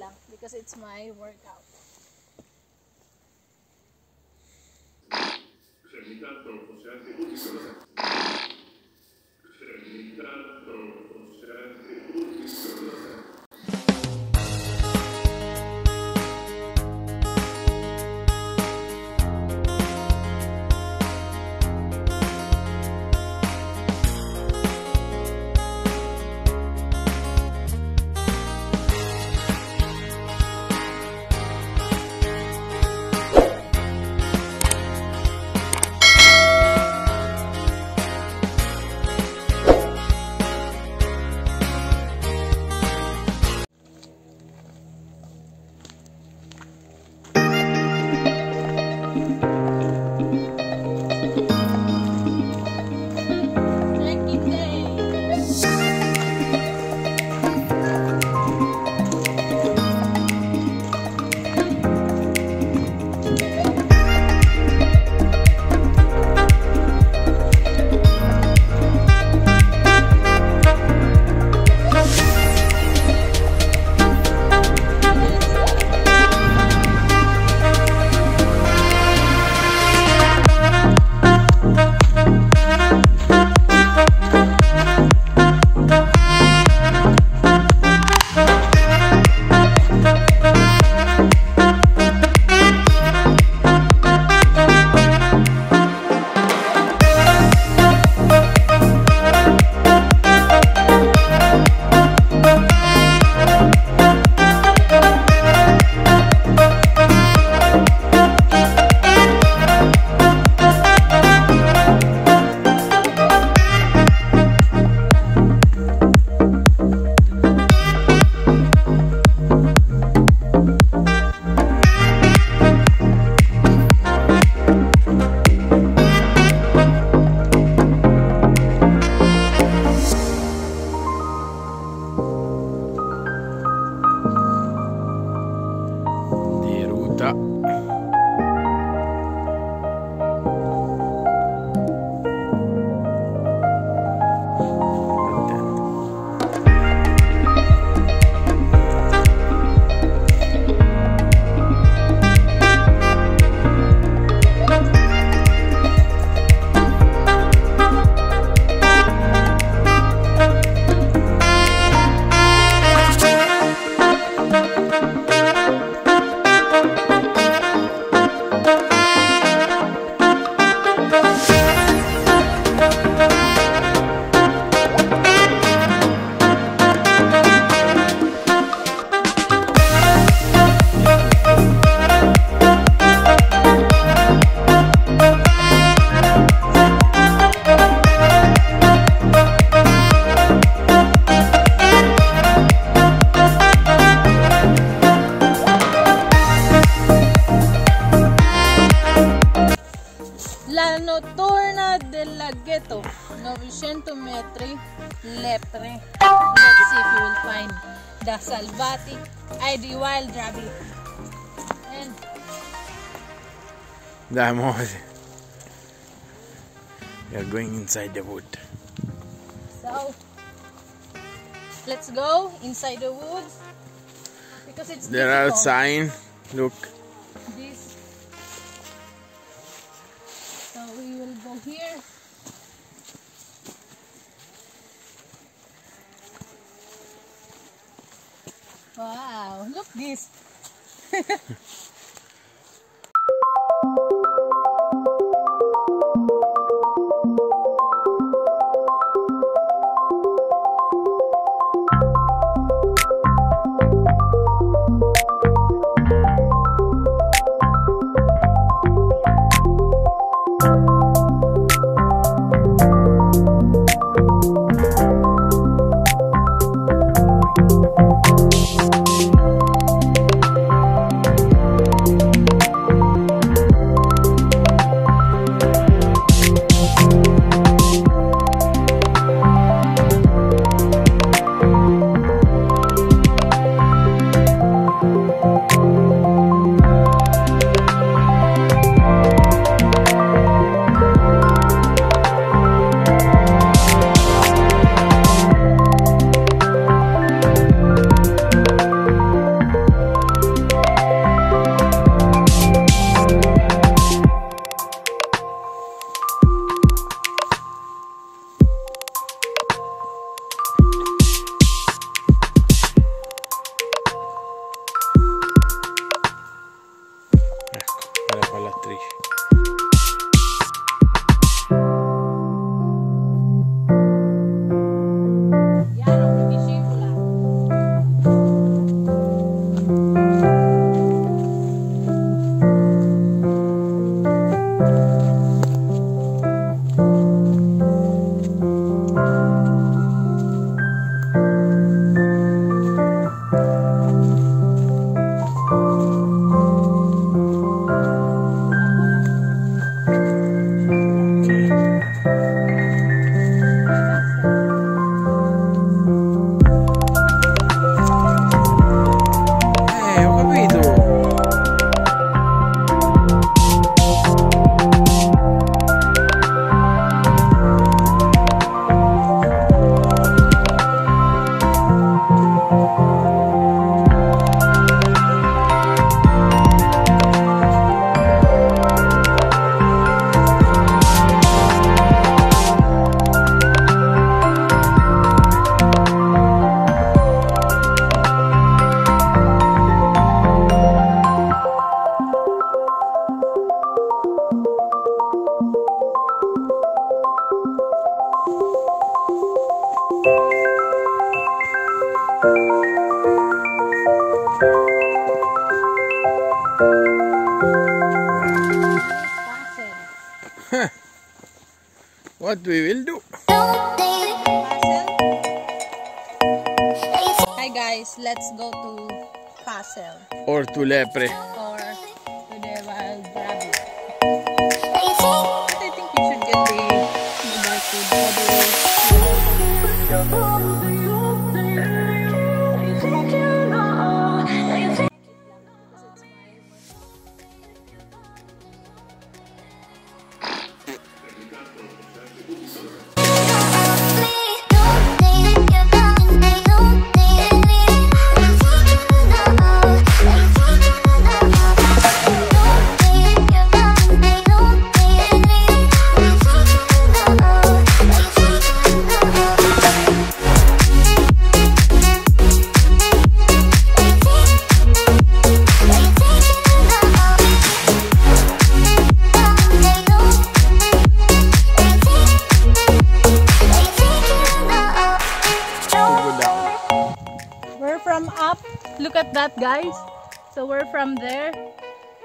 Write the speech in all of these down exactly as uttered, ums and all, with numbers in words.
lang because it's my workout. Ghetto, novecento metri, lepre. Let's see if you will find the Salvati, ay the wild rabbit. And Damos. We are going inside the wood. So, let's go inside the wood because it's there difficult. Are signs. Look. This. So we will go here. Wow, look this. what we will do. Hi guys, let's go to Pasel. Or to Lepre. Or to the wild rabbit. I think you should get the mobile food body. Look at that, guys. So we're from there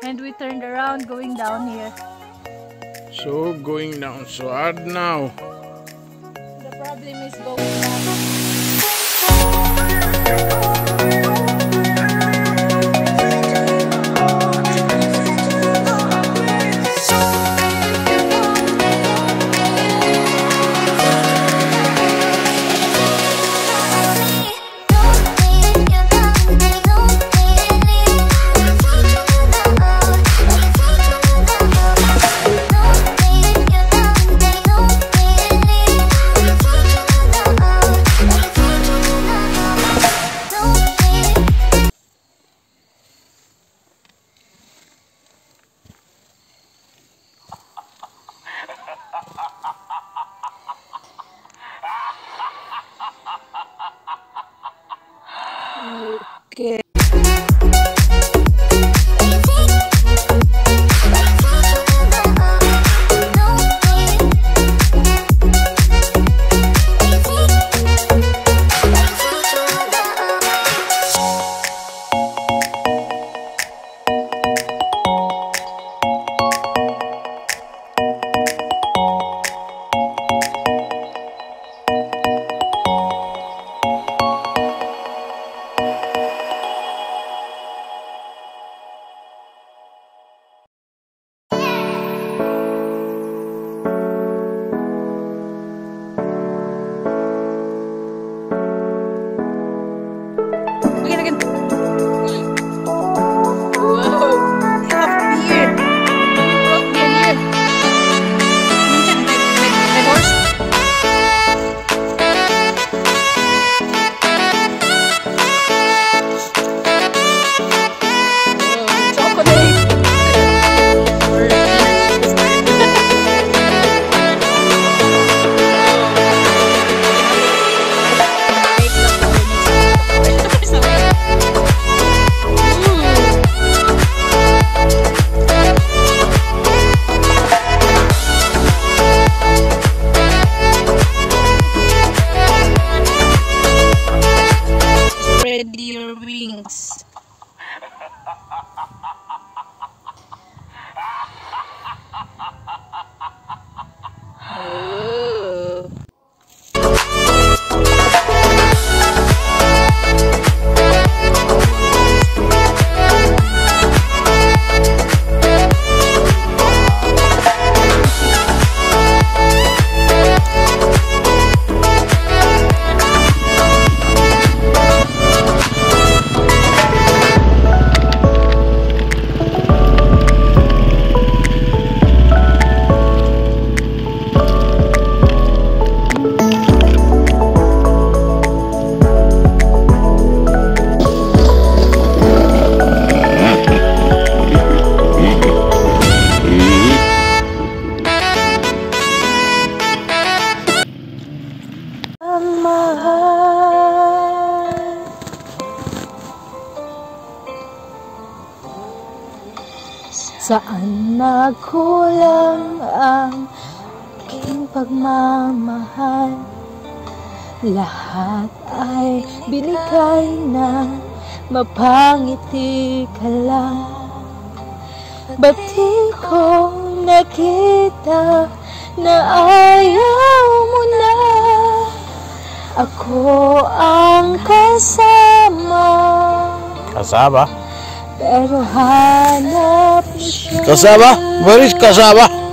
and we turned around going down here. So going down so hard now. The problem is going down. Okay. Your wings. Saan nagkulang ang aking pagmamahal? Lahat ay binigay na mapangiti ka lang. Ba't di ko nakita na ayaw mo na. Ako ang kasama. Kasaba? Pero hanap siya. Kasaba? Where is Kasaba?